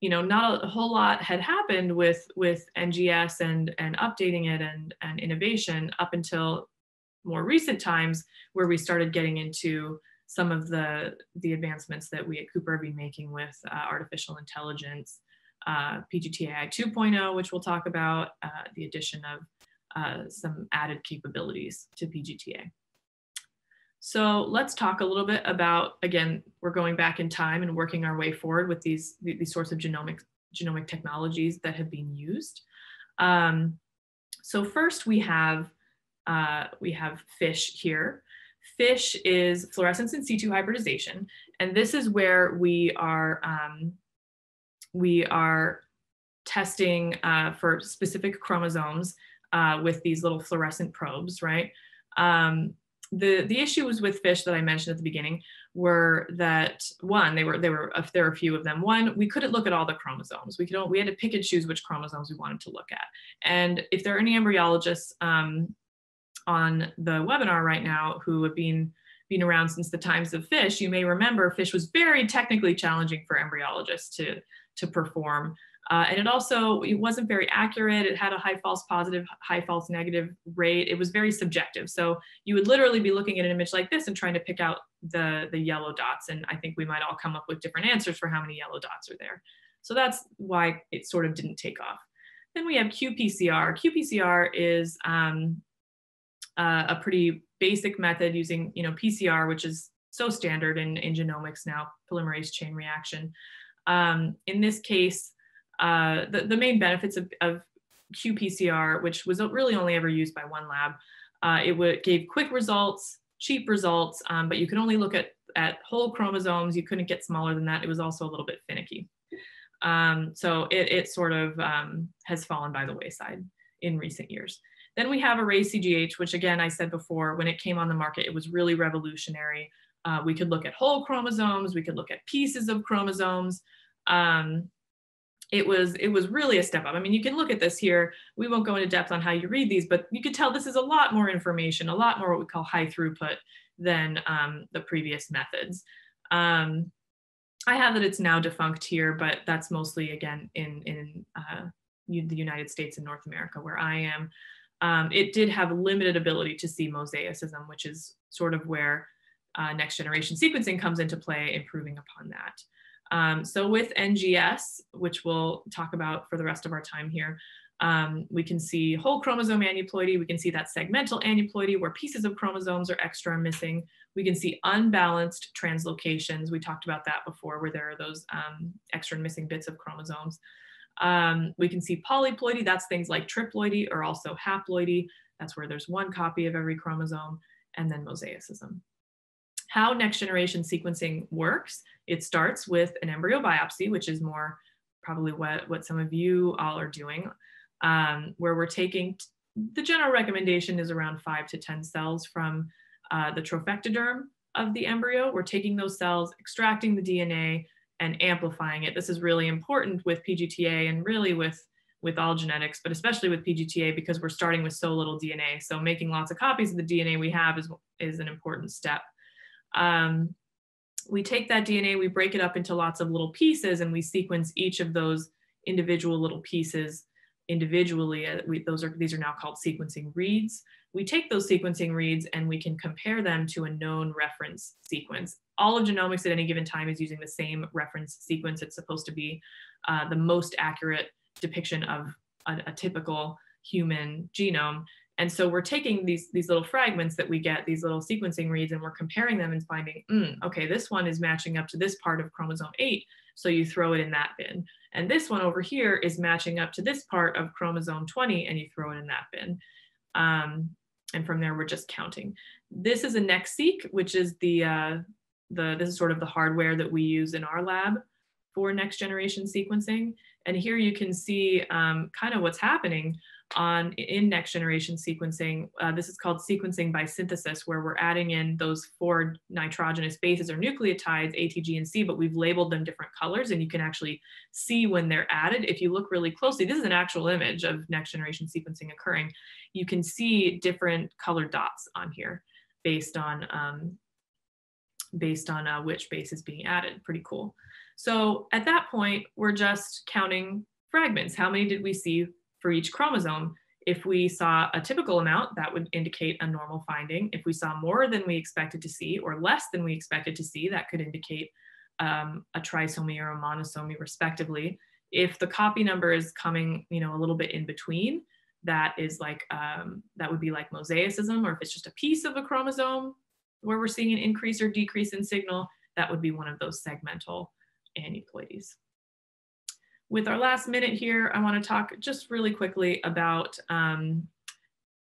you know, not a whole lot had happened with, with N G S and, and updating it and, and innovation up until more recent times where we started getting into some of the, the advancements that we at Cooper have been making with uh, artificial intelligence. Uh, P G T A I two point oh, which we'll talk about, uh, the addition of uh, some added capabilities to P G T A. So let's talk a little bit about, again, we're going back in time and working our way forward with these, these sorts of genomic, genomic technologies that have been used. Um, so first we have, uh, we have FISH here. FISH is fluorescence in situ hybridization, and this is where we are um, We are testing uh, for specific chromosomes uh, with these little fluorescent probes, right? Um, the, the issues with FISH that I mentioned at the beginning were that one, they were, they were, uh, there were a few of them. One, we couldn't look at all the chromosomes. We, could, we had to pick and choose which chromosomes we wanted to look at. And if there are any embryologists um, on the webinar right now who have been Been around since the times of FISH, you may remember FISH was very technically challenging for embryologists to, to perform. Uh, and it also, it wasn't very accurate. It had a high false positive, high false negative rate. It was very subjective. So you would literally be looking at an image like this and trying to pick out the, the yellow dots. And I think we might all come up with different answers for how many yellow dots are there. So that's why it sort of didn't take off. Then we have qPCR. qPCR is um, uh, a pretty basic method using, you know, P C R, which is so standard in, in genomics now, polymerase chain reaction. Um, in this case, uh, the, the main benefits of, of qPCR, which was really only ever used by one lab, uh, it would, gave quick results, cheap results, um, but you could only look at, at whole chromosomes. You couldn't get smaller than that. It was also a little bit finicky. Um, so it, it sort of um, has fallen by the wayside in recent years. Then we have array C G H, which again, I said before, when it came on the market, it was really revolutionary. Uh, we could look at whole chromosomes, we could look at pieces of chromosomes. Um, it was, it was really a step up. I mean, you can look at this here. We won't go into depth on how you read these, but you could tell this is a lot more information, a lot more what we call high throughput than um, the previous methods. Um, I have that it's now defunct here, but that's mostly again in, in uh, the United States and North America where I am. Um, it did have limited ability to see mosaicism, which is sort of where uh, next generation sequencing comes into play, improving upon that. Um, so with N G S, which we'll talk about for the rest of our time here, um, we can see whole chromosome aneuploidy, we can see that segmental aneuploidy where pieces of chromosomes are extra or missing, we can see unbalanced translocations, we talked about that before where there are those um, extra and missing bits of chromosomes. Um, we can see polyploidy, that's things like triploidy or also haploidy, that's where there's one copy of every chromosome, and then mosaicism. How next generation sequencing works, it starts with an embryo biopsy, which is more probably what, what some of you all are doing, um, where we're taking, the general recommendation is around five to ten cells from uh, the trophectoderm of the embryo, we're taking those cells, extracting the D N A, and amplifying it. This is really important with P G T A and really with, with all genetics, but especially with P G T A because we're starting with so little D N A. So making lots of copies of the D N A we have is, is an important step. Um, we take that D N A, we break it up into lots of little pieces, and we sequence each of those individual little pieces individually. We, those are, these are now called sequencing reads. We take those sequencing reads and we can compare them to a known reference sequence. All of genomics at any given time is using the same reference sequence. It's supposed to be uh, the most accurate depiction of a, a typical human genome. And so we're taking these, these little fragments that we get, these little sequencing reads, and we're comparing them and finding, mm, okay, this one is matching up to this part of chromosome eight, so you throw it in that bin. And this one over here is matching up to this part of chromosome twenty, and you throw it in that bin. Um, and from there, we're just counting. This is a NextSeq, which is the, uh, the, this is sort of the hardware that we use in our lab for next generation sequencing. And here you can see um, kind of what's happening on in next generation sequencing. Uh, this is called sequencing by synthesis, where we're adding in those four nitrogenous bases or nucleotides, A, T, G, and C, but we've labeled them different colors, and you can actually see when they're added. If you look really closely, this is an actual image of next generation sequencing occurring. You can see different color dots on here based on, um, based on uh, which base is being added. Pretty cool. So at that point, we're just counting fragments. How many did we see for each chromosome? If we saw a typical amount, that would indicate a normal finding. If we saw more than we expected to see or less than we expected to see, that could indicate um, a trisomy or a monosomy, respectively. If the copy number is coming, you know, a little bit in between, that is like, um, that would be like mosaicism, or if it's just a piece of a chromosome where we're seeing an increase or decrease in signal, that would be one of those segmental aneuploidies. With our last minute here, I want to talk just really quickly about um,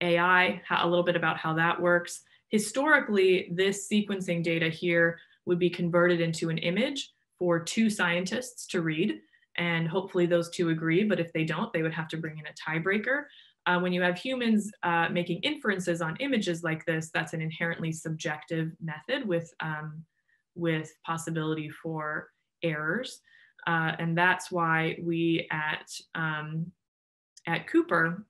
A I, how, a little bit about how that works. Historically, this sequencing data here would be converted into an image for two scientists to read, and hopefully those two agree, but if they don't, they would have to bring in a tiebreaker. Uh, when you have humans uh, making inferences on images like this, that's an inherently subjective method with, um, with possibility for errors. Uh, and that's why we at, um, at Cooper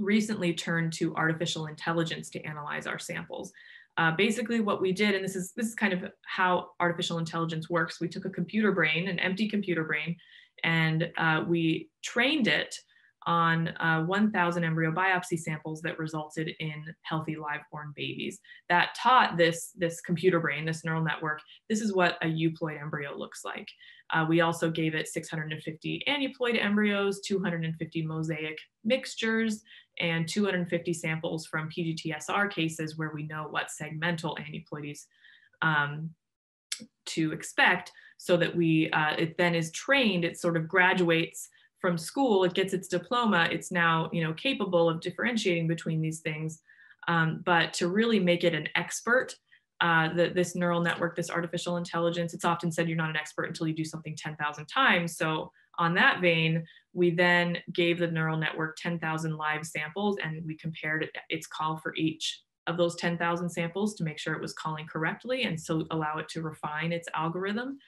recently turned to artificial intelligence to analyze our samples. Uh, basically what we did, and this is, this is kind of how artificial intelligence works. We took a computer brain, an empty computer brain, and uh, we trained it on uh, one thousand embryo biopsy samples that resulted in healthy live-born babies. That taught this, this computer brain, this neural network, this is what a euploid embryo looks like. Uh, we also gave it six hundred fifty aneuploid embryos, two hundred fifty mosaic mixtures, and two hundred fifty samples from P G T S R cases where we know what segmental aneuploidies um, to expect, so that we, uh, it then is trained, it sort of graduates from school, it gets its diploma, it's now, you know, capable of differentiating between these things. Um, but to really make it an expert, uh, the, this neural network, this artificial intelligence, it's often said you're not an expert until you do something ten thousand times. So on that vein, we then gave the neural network ten thousand live samples, and we compared its call for each of those ten thousand samples to make sure it was calling correctly, and so allow it to refine its algorithm.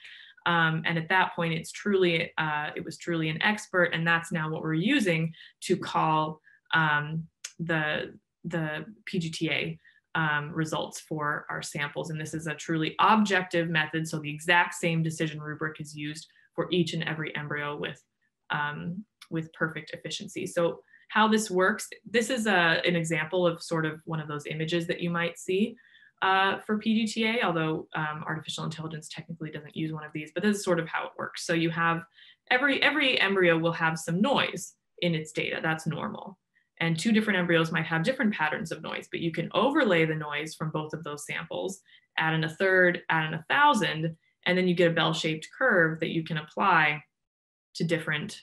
Um, and at that point, it's truly, uh, it was truly an expert, and that's now what we're using to call um, the, the P G T A um, results for our samples. And this is a truly objective method, so the exact same decision rubric is used for each and every embryo with, um, with perfect efficiency. So how this works, this is a, an example of sort of one of those images that you might see. Uh, for P G T A, although um, artificial intelligence technically doesn't use one of these, but this is sort of how it works. So you have, every, every embryo will have some noise in its data, that's normal. And two different embryos might have different patterns of noise, but you can overlay the noise from both of those samples, add in a third, add in a thousand, and then you get a bell-shaped curve that you can apply to different,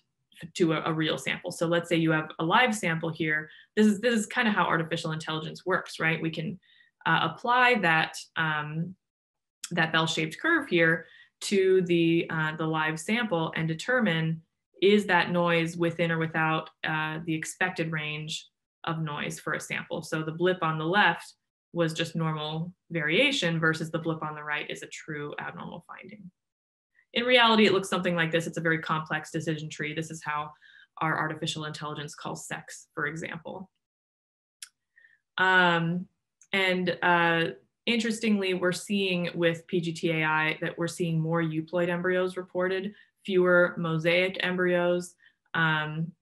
to a, a real sample. So let's say you have a live sample here. This is, this is kind of how artificial intelligence works, right? We can Uh, apply that, um, that bell-shaped curve here to the, uh, the live sample and determine, is that noise within or without uh, the expected range of noise for a sample? So the blip on the left was just normal variation versus the blip on the right is a true abnormal finding. In reality, it looks something like this. It's a very complex decision tree. This is how our artificial intelligence calls sex, for example. Um, and uh, interestingly, we're seeing with P G T A I that we're seeing more euploid embryos reported, fewer mosaic embryos, um,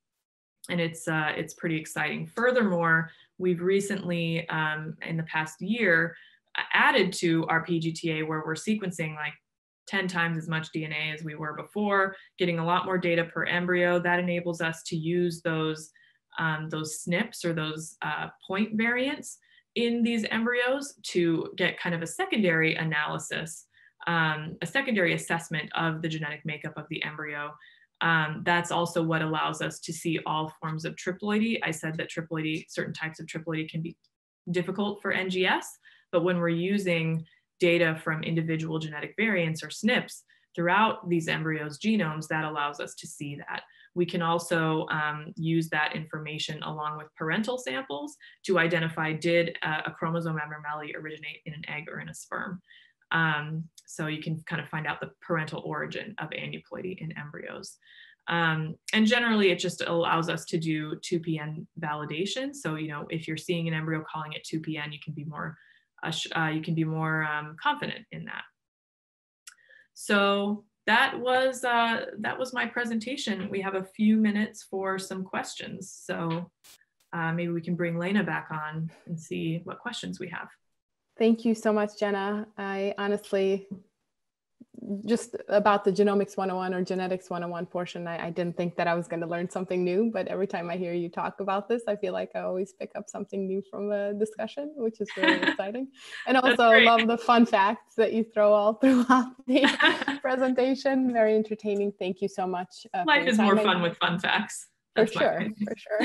and it's, uh, it's pretty exciting. Furthermore, we've recently, um, in the past year, added to our P G T A where we're sequencing like ten times as much D N A as we were before, getting a lot more data per embryo. That enables us to use those, um, those S N Ps or those uh, point variants in these embryos to get kind of a secondary analysis, um, a secondary assessment of the genetic makeup of the embryo. Um, that's also what allows us to see all forms of triploidy. I said that triploidy, certain types of triploidy can be difficult for N G S, but when we're using data from individual genetic variants or S N Ps throughout these embryos' genomes, that allows us to see that. We can also um, use that information along with parental samples to identify did uh, a chromosome abnormality originate in an egg or in a sperm. Um, so you can kind of find out the parental origin of aneuploidy in embryos. Um, and generally, it just allows us to do two P N validation. So, you know, if you're seeing an embryo calling it two P N, you can be more Uh, you can be more um, confident in that. So that was, uh, that was my presentation. We have a few minutes for some questions. So uh, maybe we can bring Lena back on and see what questions we have. Thank you so much, Jenna. I honestly, just about the Genomics one oh one or Genetics one oh one portion, I, I didn't think that I was going to learn something new, but every time I hear you talk about this, I feel like I always pick up something new from a discussion, which is really exciting. And also I love the fun facts that you throw all throughout the presentation. Very entertaining. Thank you so much. Uh, Life is more fun with fun facts. For sure, for sure.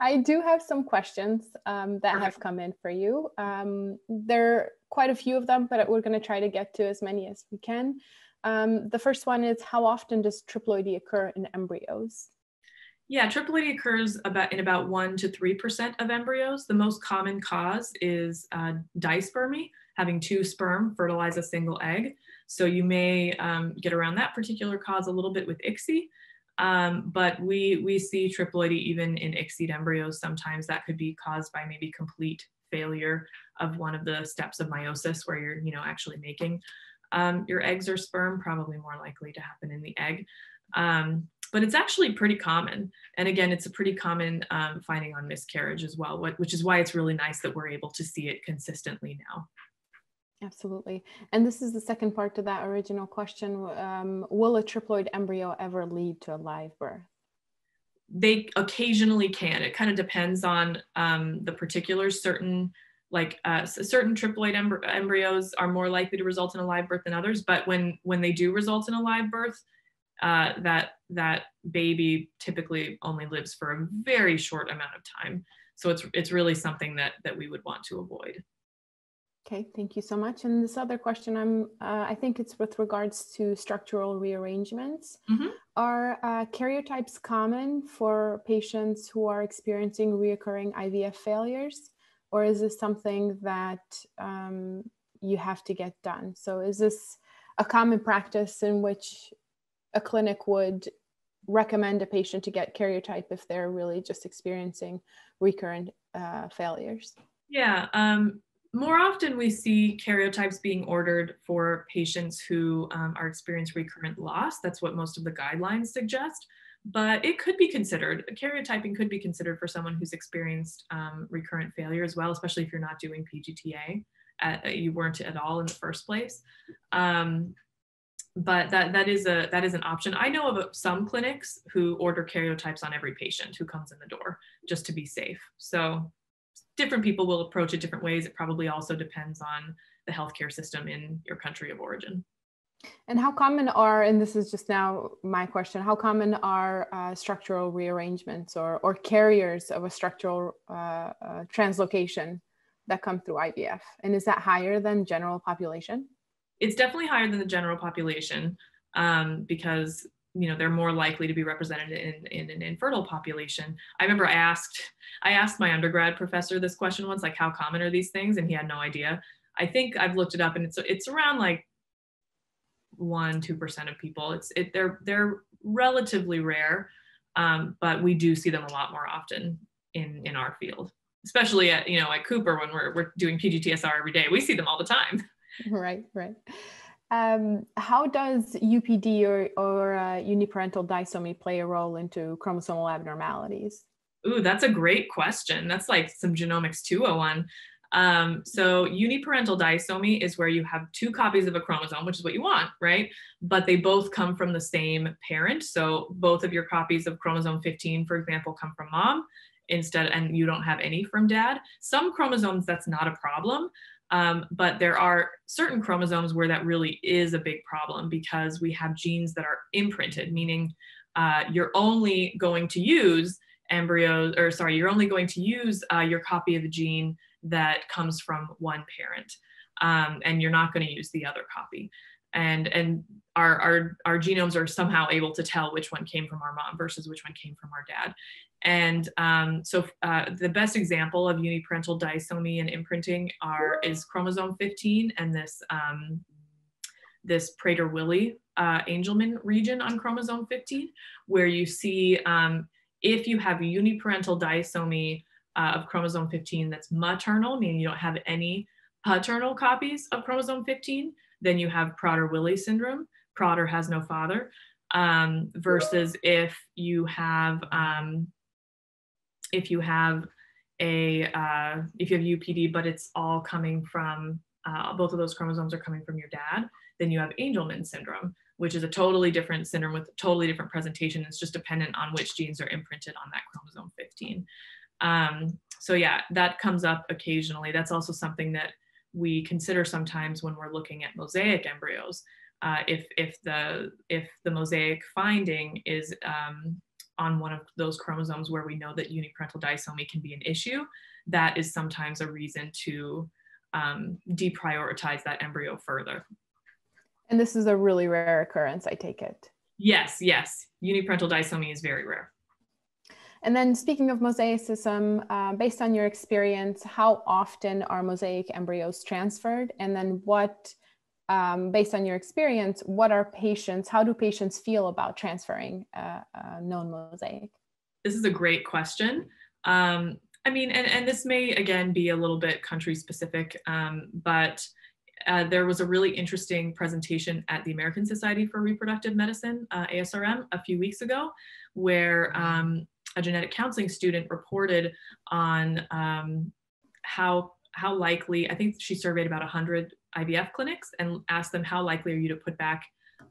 I do have some questions um, that have come in for you. Um, there are quite a few of them, but we're going to try to get to as many as we can. Um, the first one is, how often does triploidy occur in embryos? Yeah, triploidy occurs about in about one to three percent of embryos. The most common cause is uh, dispermy, having two sperm fertilize a single egg. So you may um, get around that particular cause a little bit with I C S I. Um, but we, we see triploidy even in I C S I embryos. Sometimes that could be caused by maybe complete failure of one of the steps of meiosis where you're, you know, actually making um, your eggs or sperm, probably more likely to happen in the egg. Um, but it's actually pretty common. And again, it's a pretty common um, finding on miscarriage as well, which is why it's really nice that we're able to see it consistently now. Absolutely. And this is the second part to that original question. Um, will a triploid embryo ever lead to a live birth? They occasionally can. It kind of depends on um, the particulars. Certain, like uh, certain triploid emb embryos are more likely to result in a live birth than others. But when, when they do result in a live birth, uh, that, that baby typically only lives for a very short amount of time. So it's, it's really something that, that we would want to avoid. Okay, thank you so much. And this other question, I'm, uh, I think it's with regards to structural rearrangements. Mm-hmm. Are uh, karyotypes common for patients who are experiencing reoccurring I V F failures? Or is this something that um, you have to get done? So is this a common practice in which a clinic would recommend a patient to get karyotype if they're really just experiencing recurrent uh, failures? Yeah. Um More often we see karyotypes being ordered for patients who um, are experiencing recurrent loss. That's what most of the guidelines suggest, but it could be considered, karyotyping could be considered for someone who's experienced um, recurrent failure as well, especially if you're not doing P G T A, uh, you weren't at all in the first place. Um, but that, that, is a, that is an option. I know of some clinics who order karyotypes on every patient who comes in the door just to be safe. So different people will approach it different ways. It probably also depends on the healthcare system in your country of origin. And how common are, and this is just now my question, how common are uh, structural rearrangements or, or carriers of a structural uh, uh, translocation that come through I V F? And is that higher than general population? It's definitely higher than the general population um, because you know, they're more likely to be represented in, in an infertile population. I remember I asked, I asked my undergrad professor this question once, like, how common are these things? And he had no idea. I think I've looked it up, and it's, it's around like one, two percent of people. It's, it, they're, they're relatively rare, um, but we do see them a lot more often in, in our field, especially at, you know, at Cooper, when we're, we're doing P G T S R every day, we see them all the time. Right, right. Um, how does U P D or, or uh, uniparental disomy play a role into chromosomal abnormalities? Ooh, that's a great question. That's like some genomics two oh one. Um, so uniparental disomy is where you have two copies of a chromosome, which is what you want, right? But they both come from the same parent. So both of your copies of chromosome fifteen, for example, come from mom instead, and you don't have any from dad. Some chromosomes, that's not a problem. Um, but there are certain chromosomes where that really is a big problem, because we have genes that are imprinted, meaning uh, you're only going to use embryos, or sorry, you're only going to use uh, your copy of the gene that comes from one parent, um, and you're not going to use the other copy. And, and our, our, our genomes are somehow able to tell which one came from our mom versus which one came from our dad. And um, so uh, the best example of uniparental disomy and imprinting are, is chromosome fifteen and this, um, this Prader-Willi uh, Angelman region on chromosome fifteen, where you see um, if you have uniparental disomy uh, of chromosome fifteen that's maternal, meaning you don't have any paternal copies of chromosome fifteen, then you have Prader-Willi syndrome. Prader has no father, um, versus if you have, um, if you have a, uh, if you have U P D, but it's all coming from, uh, both of those chromosomes are coming from your dad, then you have Angelman syndrome, which is a totally different syndrome with a totally different presentation. It's just dependent on which genes are imprinted on that chromosome fifteen. Um, so yeah, that comes up occasionally. That's also something that we consider sometimes when we're looking at mosaic embryos. Uh, if, if, the, if the mosaic finding is um, on one of those chromosomes where we know that uniparental disomy can be an issue, that is sometimes a reason to um, deprioritize that embryo further. And this is a really rare occurrence, I take it. Yes, yes. Uniparental disomy is very rare. And then, speaking of mosaicism, uh, based on your experience, how often are mosaic embryos transferred? And then what, um, based on your experience, what are patients, how do patients feel about transferring uh, a known mosaic? This is a great question. Um, I mean, and, and this may, again, be a little bit country specific, um, but uh, there was a really interesting presentation at the American Society for Reproductive Medicine, uh, A S R M, a few weeks ago, where um, a genetic counseling student reported on um, how, how likely, I think she surveyed about one hundred I V F clinics and asked them, how likely are you to put back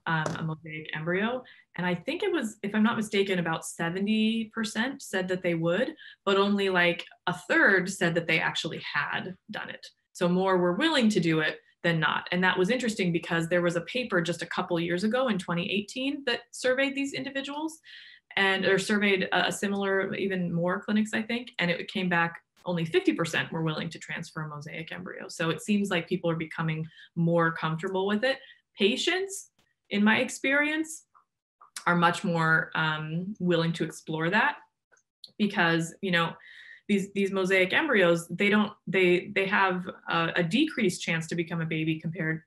um, a mosaic embryo? And I think it was, if I'm not mistaken, about seventy percent said that they would, but only like a third said that they actually had done it. So more were willing to do it than not. And that was interesting because there was a paper just a couple years ago in twenty eighteen that surveyed these individuals, and or surveyed a similar, even more clinics, I think, and it came back only fifty percent were willing to transfer a mosaic embryo. So it seems like people are becoming more comfortable with it. Patients, in my experience, are much more um, willing to explore that, because, you know, these, these mosaic embryos, they don't, they, they have a, a decreased chance to become a baby compared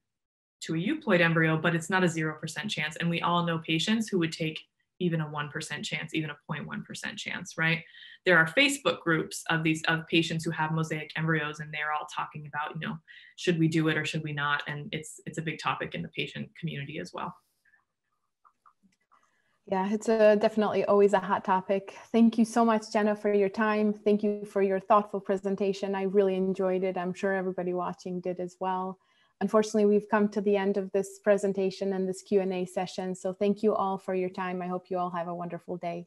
to a euploid embryo, but it's not a zero percent chance. And we all know patients who would take even a one percent chance, even a zero point one percent chance, right? There are Facebook groups of these, of patients who have mosaic embryos, and they're all talking about, you know, should we do it or should we not? And it's, it's a big topic in the patient community as well. Yeah, it's a, definitely always a hot topic. Thank you so much, Jenna, for your time. Thank you for your thoughtful presentation. I really enjoyed it. I'm sure everybody watching did as well. Unfortunately, we've come to the end of this presentation and this Q and A session. So thank you all for your time. I hope you all have a wonderful day.